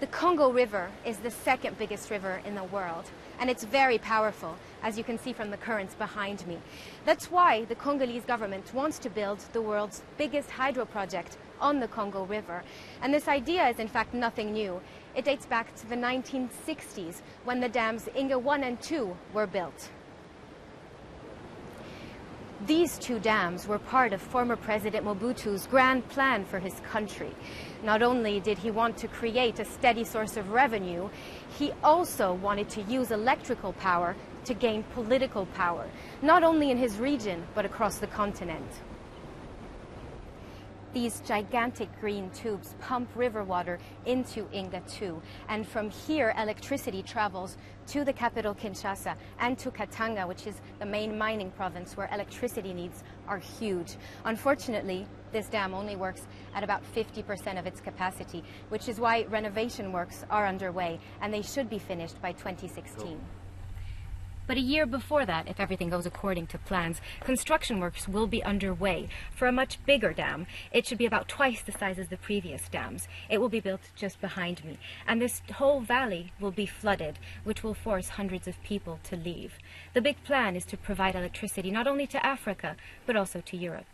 The Congo River is the second biggest river in the world, and it's very powerful, as you can see from the currents behind me. That's why the Congolese government wants to build the world's biggest hydro project on the Congo River. And this idea is in fact nothing new. It dates back to the 1960s when the dams Inga 1 and 2 were built. These two dams were part of former President Mobutu's grand plan for his country. Not only did he want to create a steady source of revenue, he also wanted to use electrical power to gain political power, not only in his region, but across the continent. These gigantic green tubes pump river water into Inga 2, and from here electricity travels to the capital Kinshasa and to Katanga, which is the main mining province where electricity needs are huge. Unfortunately, this dam only works at about 50% of its capacity, which is why renovation works are underway, and they should be finished by 2016. But a year before that, if everything goes according to plans, construction works will be underway for a much bigger dam. It should be about twice the size as the previous dams. It will be built just behind me. And this whole valley will be flooded, which will force hundreds of people to leave. The big plan is to provide electricity not only to Africa, but also to Europe.